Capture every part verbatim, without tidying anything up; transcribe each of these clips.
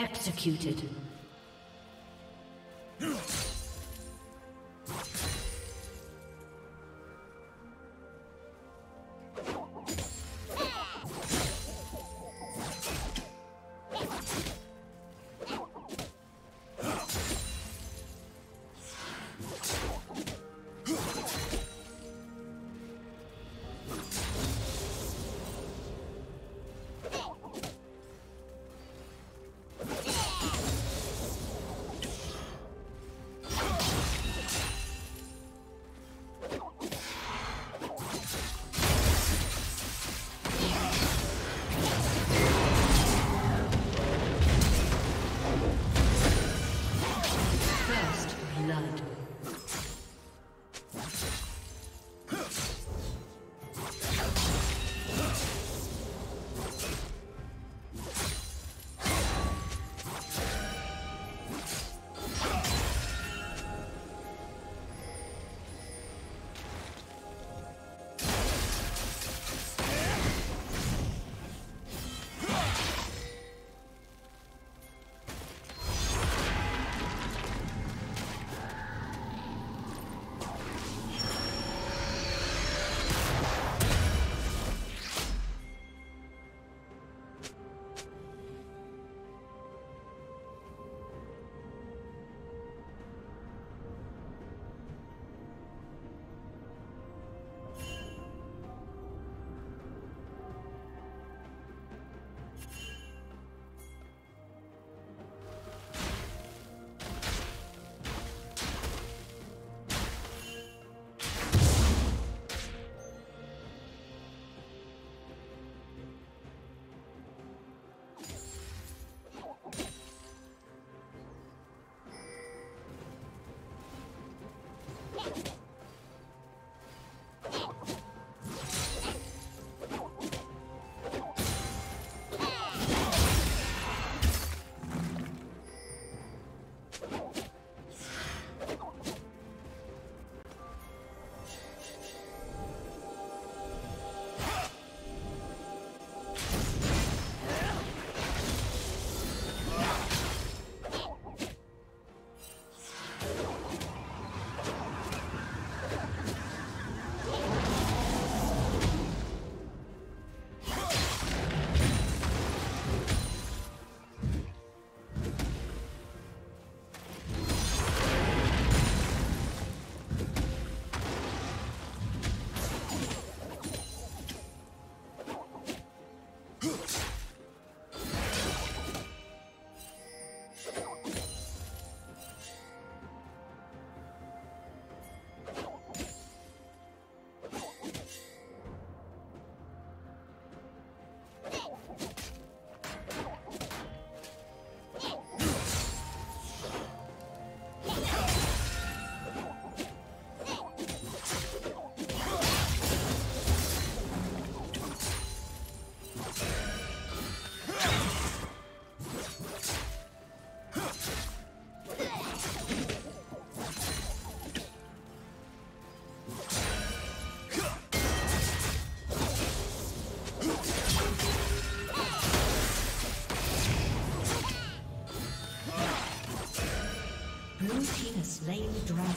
Executed. Slain the dragon.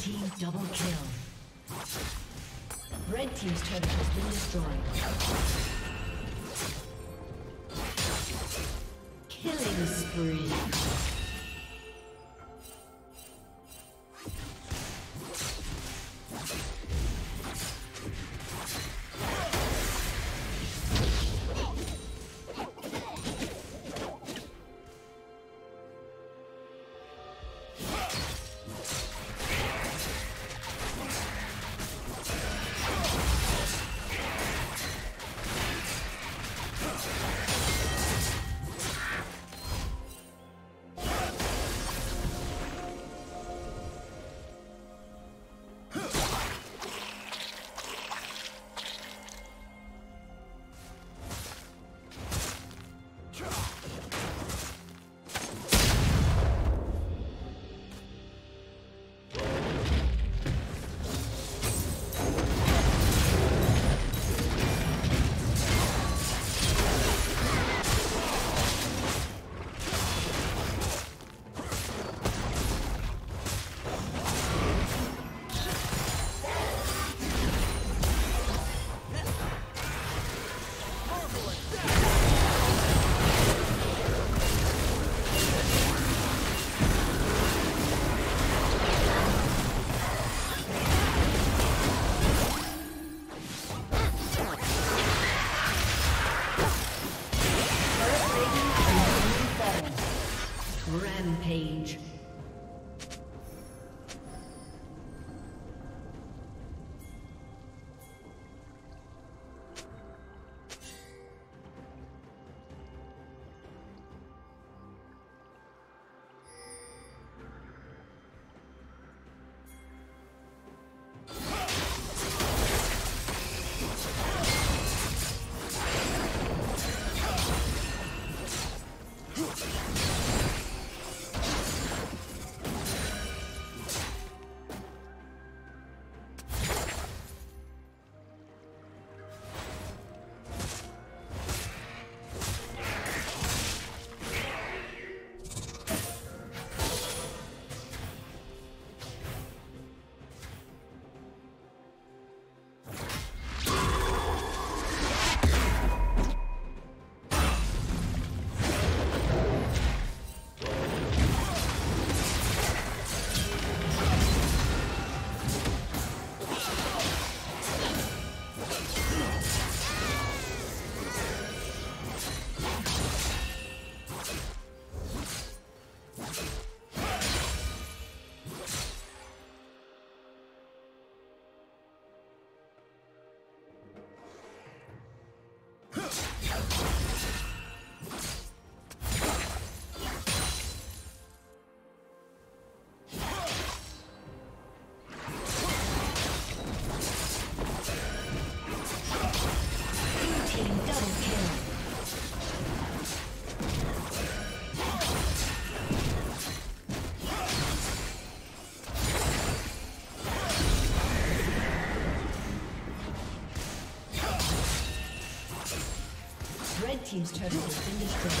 team double kill. Red team's turret has been destroyed. Killing spree. Rampage. Team's turret has been destroyed.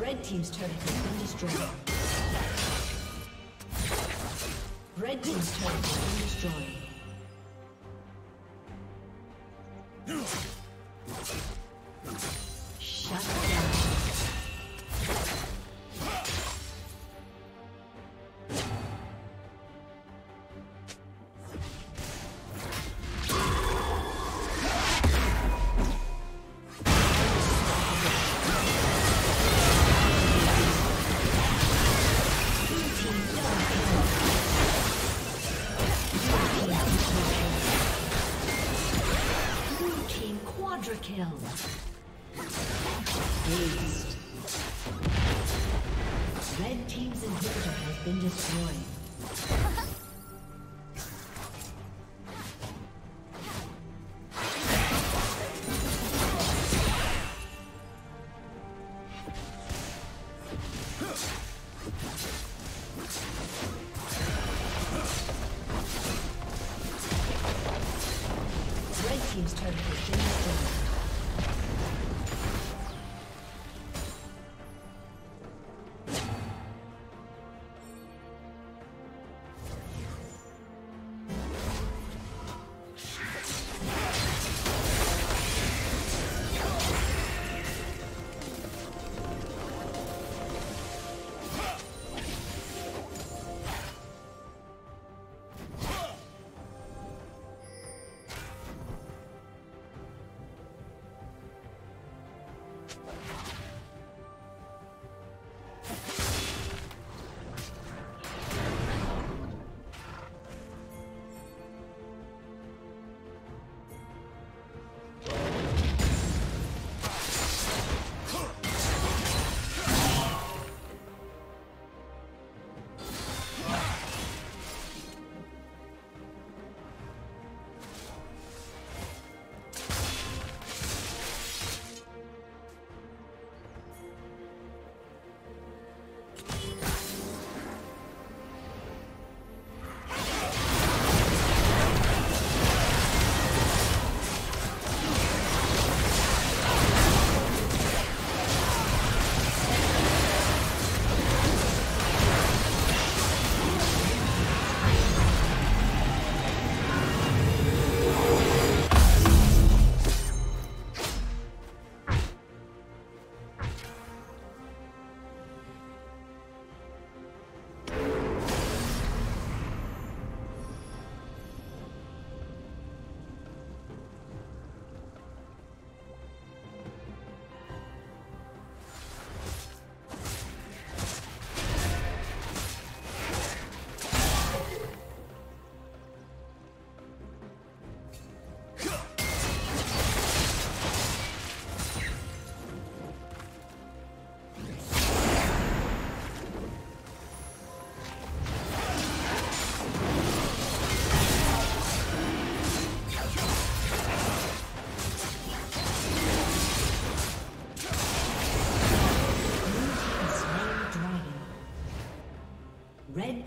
Red team's turret has been destroyed. Red team's turret has been destroyed. Red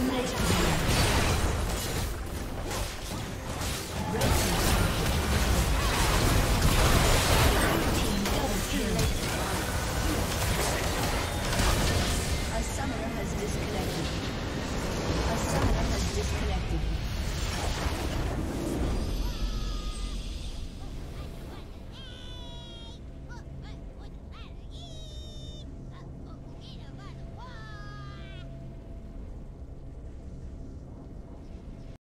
Thank you.